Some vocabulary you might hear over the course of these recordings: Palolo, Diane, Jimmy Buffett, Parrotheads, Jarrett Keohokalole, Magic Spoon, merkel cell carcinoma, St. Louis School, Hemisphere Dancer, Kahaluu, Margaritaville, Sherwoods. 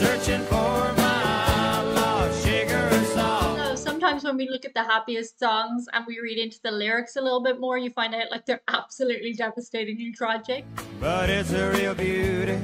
searching for my lost sugar song. So sometimes when we look at the happiest songs and we read into the lyrics a little bit more, you find out like they're absolutely devastatingly tragic. But it's a real beauty,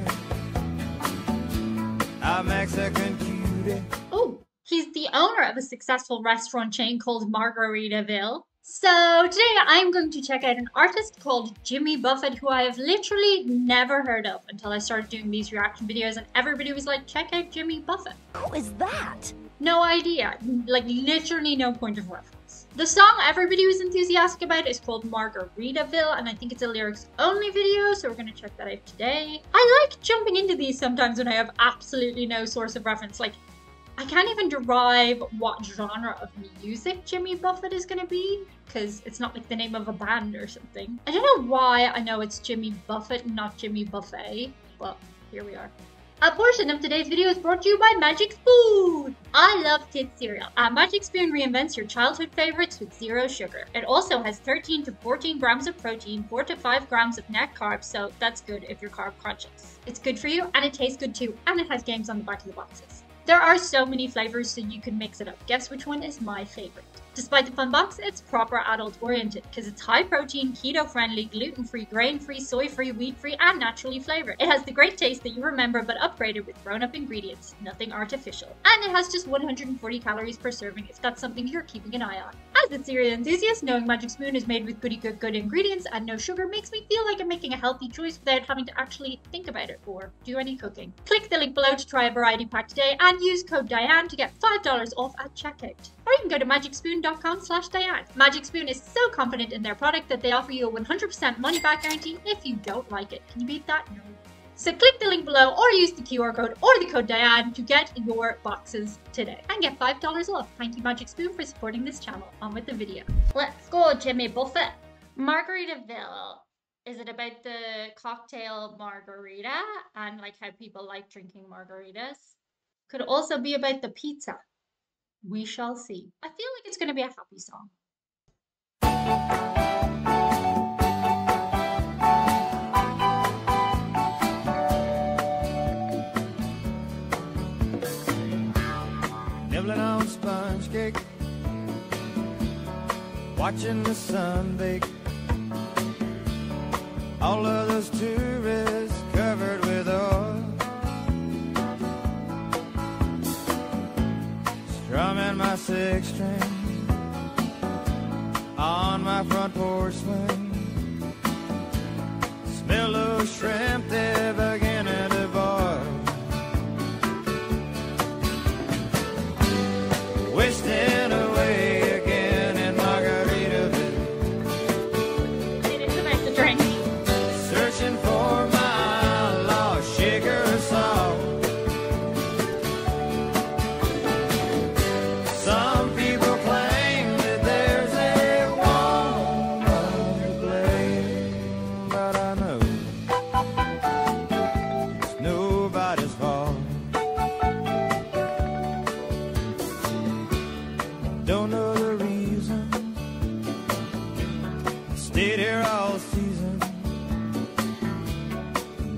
a Mexican cutie. Oh, he's the owner of a successful restaurant chain called Margaritaville. So today I'm going to check out an artist called Jimmy Buffett, who I have literally never heard of until I started doing these reaction videos, and everybody was like, check out Jimmy Buffett. Who is that? No idea. Like literally no point of reference. The song everybody was enthusiastic about is called Margaritaville, and I think it's a lyrics only video, so we're going to check that out today. I like jumping into these sometimes when I have absolutely no source of reference. Like, I can't even derive what genre of music Jimmy Buffett is going to be, because it's not like the name of a band or something. I don't know why I know it's Jimmy Buffett and not Jimmy Buffet, but here we are. A portion of today's video is brought to you by Magic Spoon! I love kids cereal. Magic Spoon reinvents your childhood favorites with zero sugar. It also has 13 to 14 grams of protein, 4 to 5 grams of net carbs, so that's good if you're carb conscious. It's good for you, and it tastes good too, and it has games on the back of the boxes. There are so many flavors, so you can mix it up. Guess which one is my favorite? Despite the fun box, it's proper adult-oriented because it's high-protein, keto-friendly, gluten-free, grain-free, soy-free, wheat-free, and naturally flavored. It has the great taste that you remember but upgraded with grown-up ingredients, nothing artificial. And it has just 140 calories per serving if that's something you're keeping an eye on. As a cereal enthusiast, knowing Magic Spoon is made with goody-good ingredients and no sugar makes me feel like I'm making a healthy choice without having to actually think about it or do any cooking. Click the link below to try a variety pack today and use code Diane to get $5 off at checkout. Or you can go to magicspoon.com/Diane. Magic Spoon is so confident in their product that they offer you a 100% money back guarantee if you don't like it. Can you beat that? No. So click the link below or use the QR code or the code Diane to get your boxes today and get $5 off. Thank you, Magic Spoon, for supporting this channel. On with the video. Let's go, Jimmy Buffett. Margaritaville. Is it about the cocktail margarita and like how people like drinking margaritas? Could also be about the pizza. We shall see. I feel like it's going to be a happy song. Nibbling on sponge cake, watching the sun bake. All of those tourists covered with oil. Drumming my six string on my front porch swing. Smell of shrimp, they're beginning to boil. Wasting away again in Margaritaville. They didn't come back to drink. Searching for my lost sugar salt.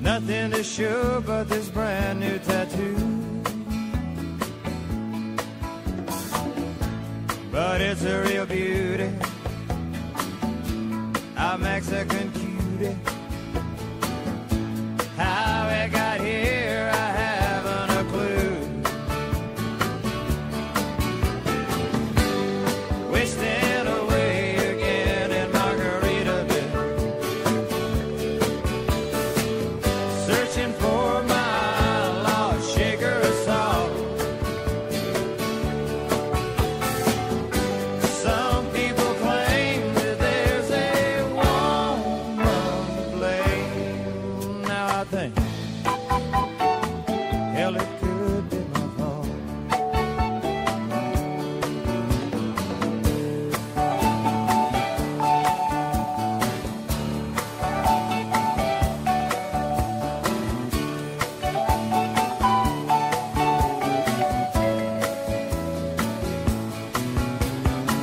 Nothing to show but this brand new tattoo. But it's a real beauty, a Mexican cutie. How it got here, I haven't a clue. Wasting.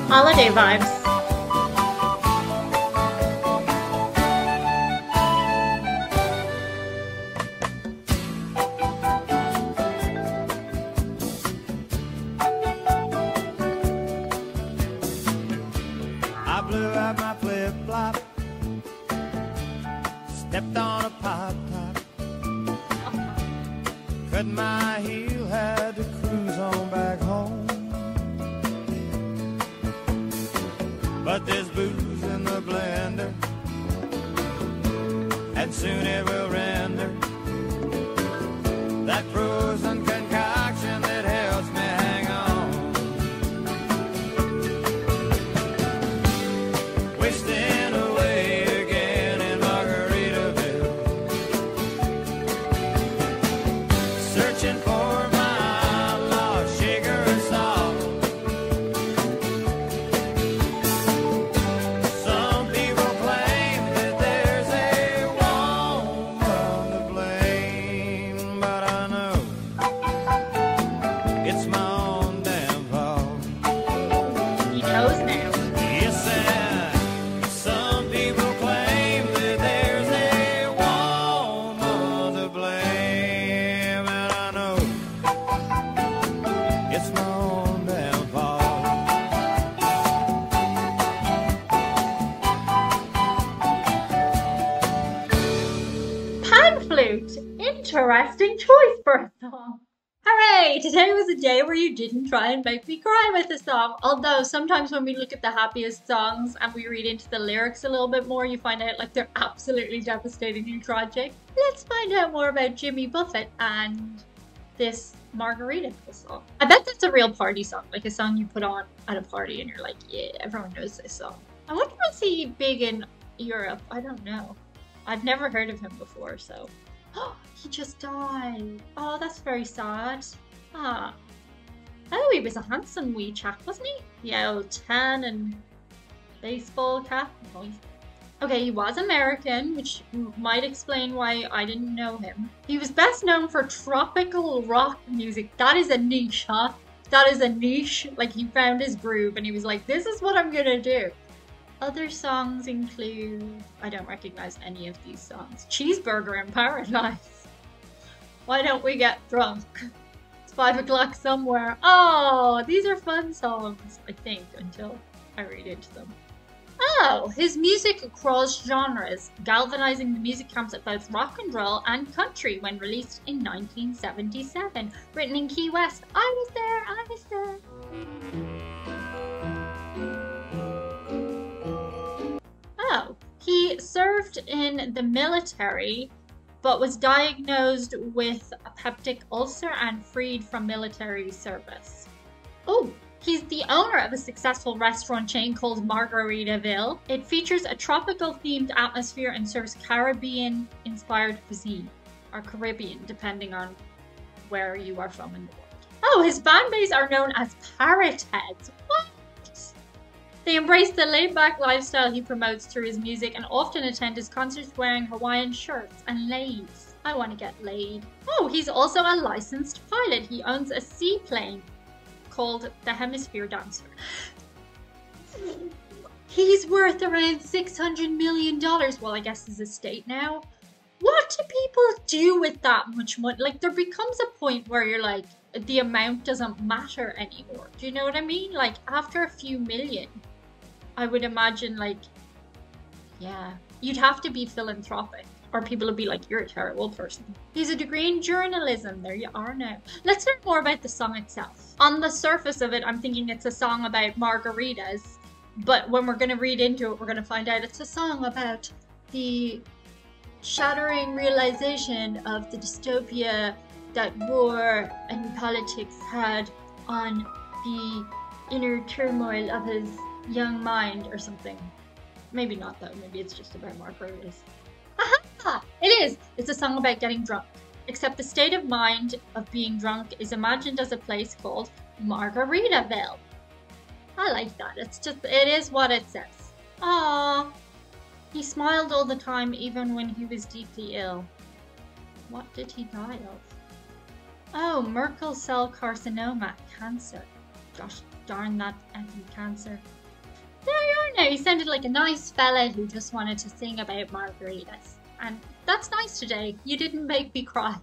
Holiday vibes. cut my heel, had to cruise on back home. But there's booze in the blender, and soon it will render that frozen concoction that helps me hang on. Wasting away again in Margaritaville, searching for my lost shaker and salt. Some people claim that there's a woman to blame, but I know it's my own damn fault. He knows now. Yes, and some people claim that there's a woman to blame, and I know it's my own damn fault. Pan flute. Interesting choice for a song. Hooray! Today was a day where you didn't try and make me cry with a song. Although sometimes when we look at the happiest songs and we read into the lyrics a little bit more, you find out like they're absolutely devastatingly tragic. Let's find out more about Jimmy Buffett and this Margaritaville song. I bet that's a real party song, like a song you put on at a party and you're like, yeah, everyone knows this song. I wonder if he's big in Europe. I don't know. I've never heard of him before, so. He just died. Oh, that's very sad. Ah. Oh, he was a handsome wee chap, wasn't he? Yeah, old tan and baseball cap. Nice. Okay, he was American, which might explain why I didn't know him. He was best known for tropical rock music. That is a niche, huh? That is a niche. Like, he found his groove and he was like, this is what I'm gonna do. Other songs include, I don't recognize any of these songs. Cheeseburger in Paradise. Why don't we get drunk? It's 5 o'clock somewhere. Oh, these are fun songs, I think, until I read into them. Oh, his music across genres, galvanizing the music camps at both rock and roll and country when released in 1977. Written in Key West. I was there, I was there. Oh, he served in the military, but was diagnosed with a peptic ulcer and freed from military service. Oh, he's the owner of a successful restaurant chain called Margaritaville. It features a tropical themed atmosphere and serves Caribbean inspired cuisine, or Caribbean, depending on where you are from in the world. Oh, his fan base are known as Parrotheads. What? They embrace the laid-back lifestyle he promotes through his music and often attend his concerts wearing Hawaiian shirts and laids. I want to get laid. Oh, he's also a licensed pilot. He owns a seaplane called the Hemisphere Dancer. He's worth around $600 million. Well, I guess his estate now. What do people do with that much money? Like, there becomes a point where you're like, the amount doesn't matter anymore. Do you know what I mean? Like, after a few million, I would imagine, like, yeah, you'd have to be philanthropic or people would be like, you're a terrible person. He's a degree in journalism. There you are now. Let's learn more about the song itself. On the surface of it, I'm thinking it's a song about margaritas, but when we're going to read into it, we're going to find out it's a song about the shattering realization of the dystopia that war and politics had on the inner turmoil of his young mind or something. Maybe not though, maybe it's just about margaritas. Aha! It is! It's a song about getting drunk. Except the state of mind of being drunk is imagined as a place called Margaritaville. I like that. It's just, it is what it says. Aww. He smiled all the time even when he was deeply ill. What did he die of? Oh, Merkel cell carcinoma, cancer. Gosh darn that effing cancer. There you are now. He sounded like a nice fella who just wanted to sing about margaritas. And that's nice today. You didn't make me cry.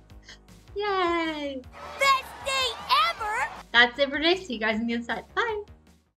Yay! Best day ever! That's it for today. See you guys on the inside. Bye!